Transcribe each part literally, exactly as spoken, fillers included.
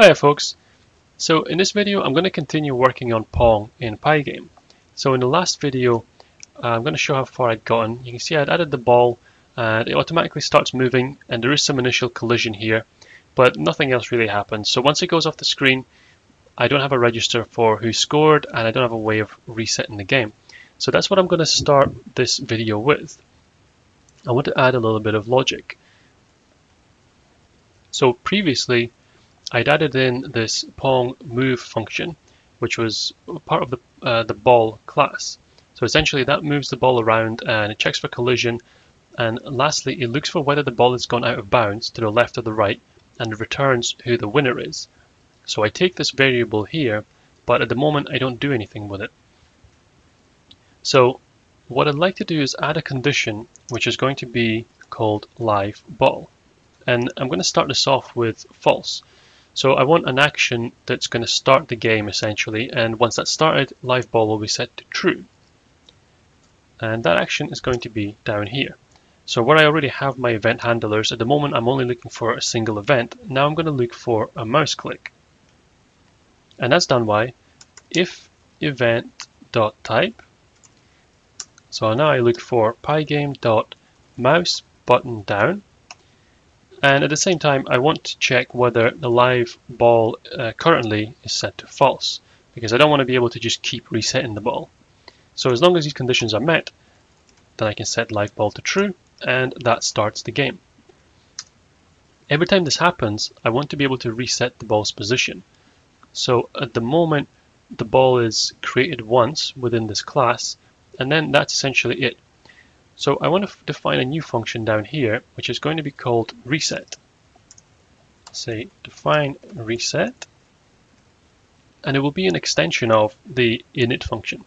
Hiya folks! So in this video I'm going to continue working on Pong in Pygame. So in the last video I'm going to show how far I'd gotten. You can see I'd added the ball and it automatically starts moving, and there is some initial collision here, but nothing else really happens. So once it goes off the screen, I don't have a register for who scored and I don't have a way of resetting the game. So that's what I'm going to start this video with. I want to add a little bit of logic. So previously I'd added in this PongMove function, which was part of the, uh, the ball class. So essentially that moves the ball around and it checks for collision, and lastly it looks for whether the ball has gone out of bounds to the left or the right, and it returns who the winner is. So I take this variable here, but at the moment I don't do anything with it. So what I'd like to do is add a condition which is going to be called LiveBall, and I'm going to start this off with false. So I want an action that's going to start the game essentially, and once that's started, live ball will be set to true. And that action is going to be down here. So where I already have my event handlers, at the moment I'm only looking for a single event. Now I'm going to look for a mouse click. And that's done by if event.type. So now I look for Pygame.mouseButtonDown. And at the same time, I want to check whether the live ball uh, currently is set to false, because I don't want to be able to just keep resetting the ball. So as long as these conditions are met, then I can set live ball to true, and that starts the game. Every time this happens, I want to be able to reset the ball's position. So at the moment, the ball is created once within this class, and then that's essentially it. So I want to define a new function down here, which is going to be called reset. Say define reset, and it will be an extension of the init function.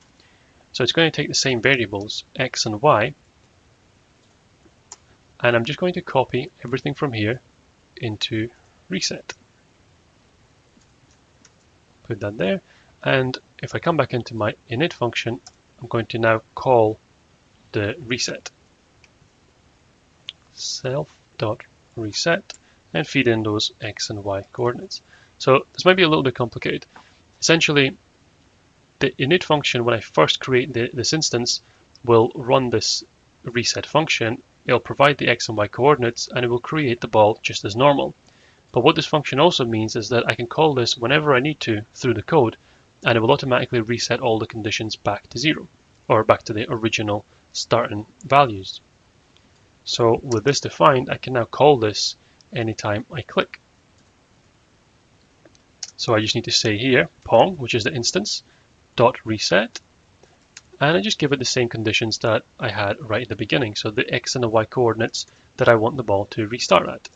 So it's going to take the same variables, x and y, and I'm just going to copy everything from here into reset. Put that there, and if I come back into my init function, I'm going to now call the reset self.reset and feed in those x and y coordinates. So this might be a little bit complicated. Essentially, the init function, when I first create the, this instance, will run this reset function. It'll provide the x and y coordinates and it will create the ball just as normal. But what this function also means is that I can call this whenever I need to through the code, and it will automatically reset all the conditions back to zero, or back to the original starting values. So with this defined, I can now call this anytime I click. So I just need to say here Pong, which is the instance, dot reset, and I just give it the same conditions that I had right at the beginning, so the x and the y coordinates that I want the ball to restart at.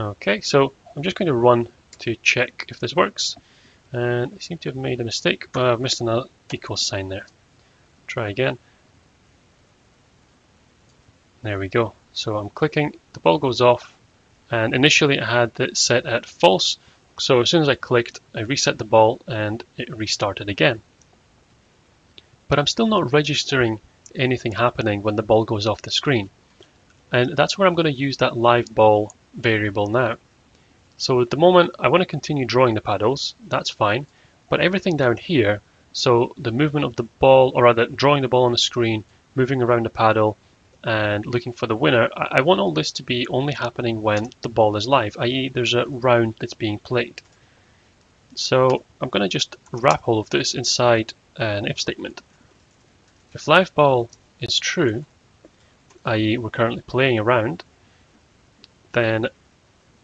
Okay, so I'm just going to run to check if this works, and I seem to have made a mistake. uh, I've missed another equal sign there. Try again. There we go. So I'm clicking, the ball goes off, and initially I had it set at false, so as soon as I clicked I reset the ball and it restarted again. But I'm still not registering anything happening when the ball goes off the screen, and that's where I'm going to use that live ball variable now. So at the moment I want to continue drawing the paddles, that's fine, but everything down here, so the movement of the ball, or rather drawing the ball on the screen, moving around the paddle, and looking for the winner, I want all this to be only happening when the ball is live, that is there's a round that's being played. So I'm going to just wrap all of this inside an if statement. If live ball is true, that is we're currently playing a round, then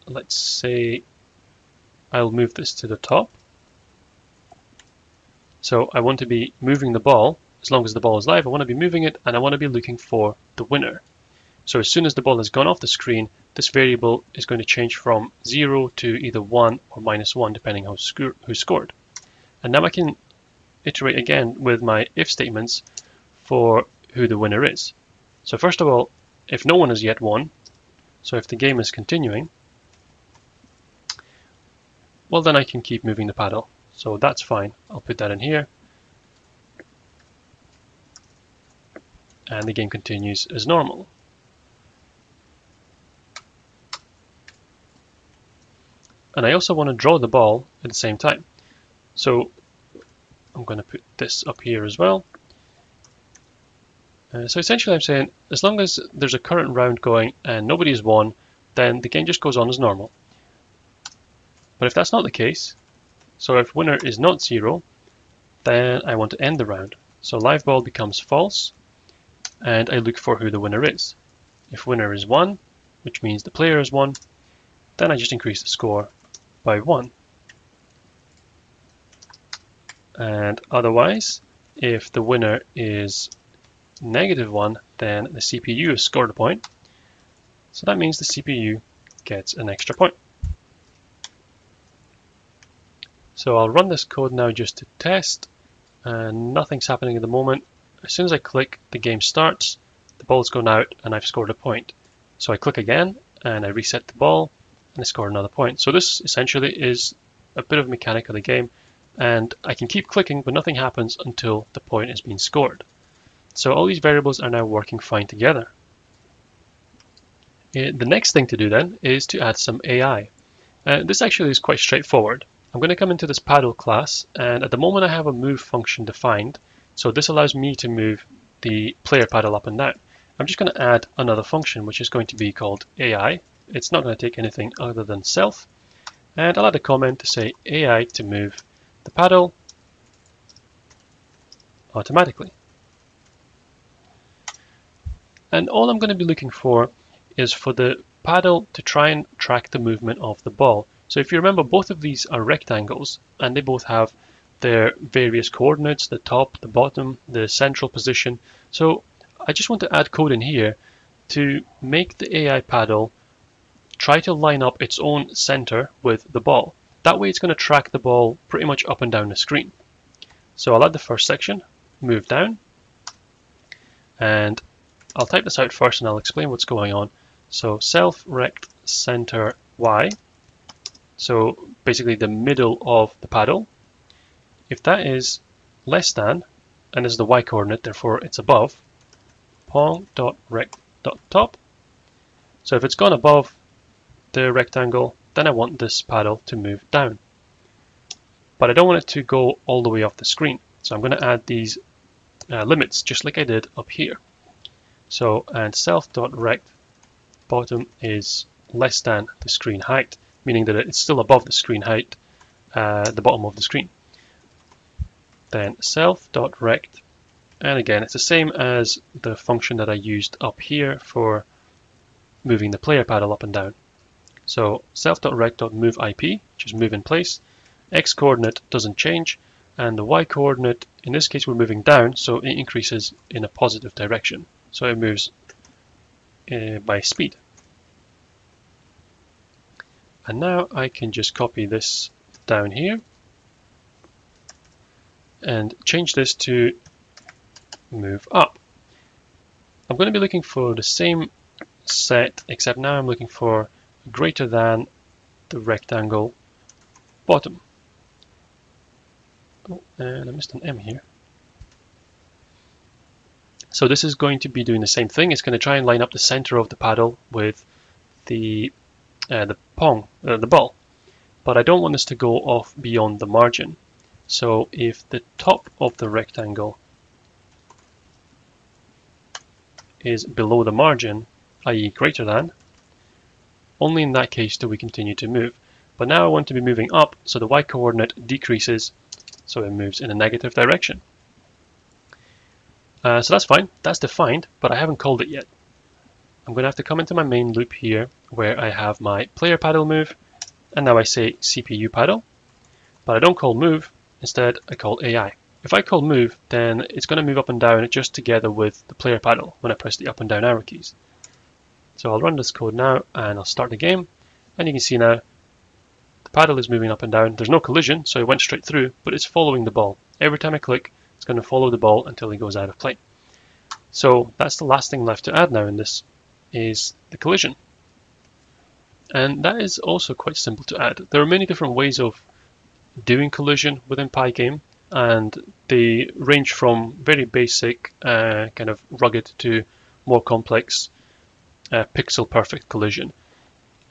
let's say I'll move this to the top. So I want to be moving the ball, as long as the ball is live, I want to be moving it, and I want to be looking for the winner. So as soon as the ball has gone off the screen, this variable is going to change from zero to either one or minus one, depending on who scored. And now I can iterate again with my if statements for who the winner is. So first of all, if no one has yet won, so if the game is continuing, well then I can keep moving the paddle. So that's fine, I'll put that in here, and the game continues as normal. and I also want to draw the ball at the same time. So I'm going to put this up here as well. Uh, so essentially I'm saying, as long as there's a current round going and nobody's won, then the game just goes on as normal. But if that's not the case, so if winner is not zero, then I want to end the round. So live ball becomes false, and I look for who the winner is. If winner is one, which means the player is one, then I just increase the score by one. And otherwise, if the winner is negative one, then the C P U has scored a point. So that means the C P U gets an extra point. So I'll run this code now just to test, and nothing's happening at the moment. As soon as I click, the game starts, the ball's gone out, and I've scored a point. So I click again, and I reset the ball, and I score another point. So this essentially is a bit of mechanic of the game, and I can keep clicking, but nothing happens until the point has been scored. So all these variables are now working fine together. The next thing to do then is to add some A I. Uh, this actually is quite straightforward. I'm going to come into this paddle class, and at the moment I have a move function defined, so this allows me to move the player paddle up and down. I'm just going to add another function which is going to be called A I. It's not going to take anything other than self, and I'll add a comment to say A I to move the paddle automatically. And all I'm going to be looking for is for the paddle to try and track the movement of the ball. So if you remember, both of these are rectangles, and they both have their various coordinates, the top, the bottom, the central position. So I just want to add code in here to make the A I paddle try to line up its own center with the ball. That way it's going to track the ball pretty much up and down the screen. So I'll add the first section, move down, and I'll type this out first and I'll explain what's going on. So self-rect center Y, so basically the middle of the paddle. If that is less than, and is the Y coordinate, therefore it's above, pong.rect.top. So if it's gone above the rectangle, then I want this paddle to move down. But I don't want it to go all the way off the screen. So I'm going to add these uh, limits, just like I did up here. So, and self.rect bottom is less than the screen height, meaning that it's still above the screen height, uh, the bottom of the screen. Then self.rect, and again, it's the same as the function that I used up here for moving the player paddle up and down. So self.rect.moveIP, which is move in place, x coordinate doesn't change, and the y coordinate, in this case we're moving down, so it increases in a positive direction. So it moves uh, by speed. And now I can just copy this down here and change this to move up. I'm going to be looking for the same set, except now I'm looking for greater than the rectangle bottom. Oh, and I missed an M here. So this is going to be doing the same thing. It's going to try and line up the center of the paddle with the uh, the pong, uh, the ball. But I don't want this to go off beyond the margin. So if the top of the rectangle is below the margin, that is greater than, only in that case do we continue to move. But now I want to be moving up, so the y coordinate decreases, so it moves in a negative direction. Uh, so that's fine, that's defined, but I haven't called it yet. I'm going to have to come into my main loop here, where I have my player paddle move, and now I say C P U paddle, but I don't call move, instead I call A I. If I call move, then it's going to move up and down just together with the player paddle when I press the up and down arrow keys. So I'll run this code now, and I'll start the game, and you can see now the paddle is moving up and down. There's no collision, so it went straight through, but it's following the ball. Every time I click, it's going to follow the ball until he goes out of play. So that's the last thing left to add now in this, is the collision. And that is also quite simple to add. There are many different ways of doing collision within Pygame, and they range from very basic, uh, kind of rugged, to more complex uh, pixel perfect collision.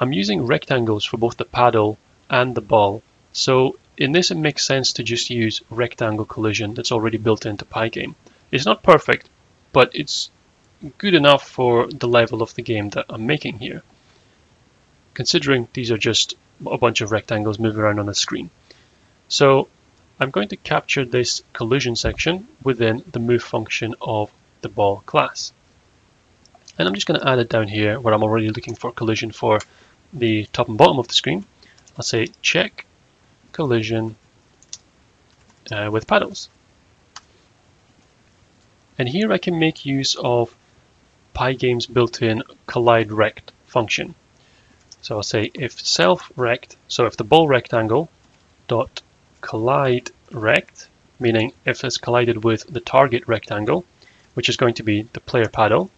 I'm using rectangles for both the paddle and the ball. So in this, it makes sense to just use rectangle collision that's already built into Pygame. It's not perfect, but it's good enough for the level of the game that I'm making here, considering these are just a bunch of rectangles moving around on a screen. So I'm going to capture this collision section within the move function of the ball class. And I'm just going to add it down here where I'm already looking for collision for the top and bottom of the screen. I'll say check collision uh, with paddles. And here I can make use of Pygame's built-in collide_rect function. So I'll say if self_rect, so if the ball rectangle dot collide_rect, meaning if it's collided with the target rectangle, which is going to be the player paddle,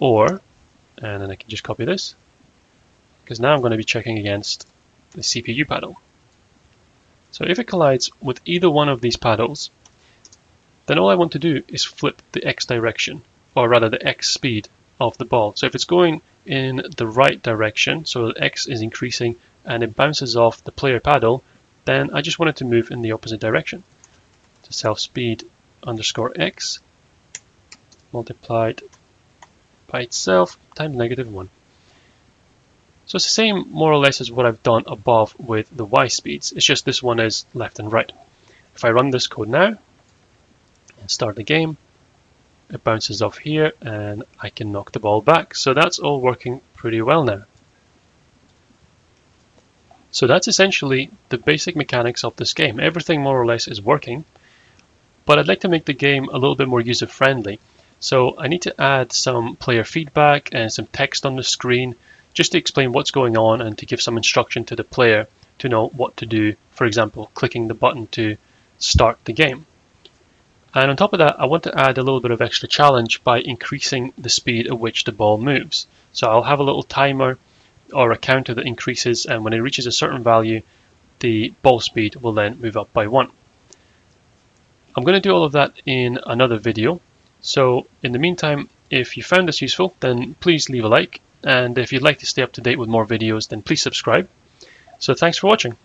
or, and then I can just copy this, because now I'm going to be checking against the C P U paddle. So if it collides with either one of these paddles, then all I want to do is flip the x direction, or rather the x speed of the ball. So if it's going in the right direction, so the x is increasing and it bounces off the player paddle, then I just want it to move in the opposite direction. So self speed underscore x multiplied by itself times negative one. So it's the same more or less as what I've done above with the y speeds. It's just this one is left and right. If I run this code now and start the game, it bounces off here and I can knock the ball back. So that's all working pretty well now. So that's essentially the basic mechanics of this game. Everything more or less is working, but I'd like to make the game a little bit more user-friendly. So I need to add some player feedback and some text on the screen just to explain what's going on and to give some instruction to the player to know what to do, for example, clicking the button to start the game. And on top of that, I want to add a little bit of extra challenge by increasing the speed at which the ball moves. So I'll have a little timer or a counter that increases, and when it reaches a certain value, the ball speed will then move up by one. I'm going to do all of that in another video. So in the meantime, if you found this useful, then please leave a like. And if you'd like to stay up to date with more videos, then please subscribe. So thanks for watching.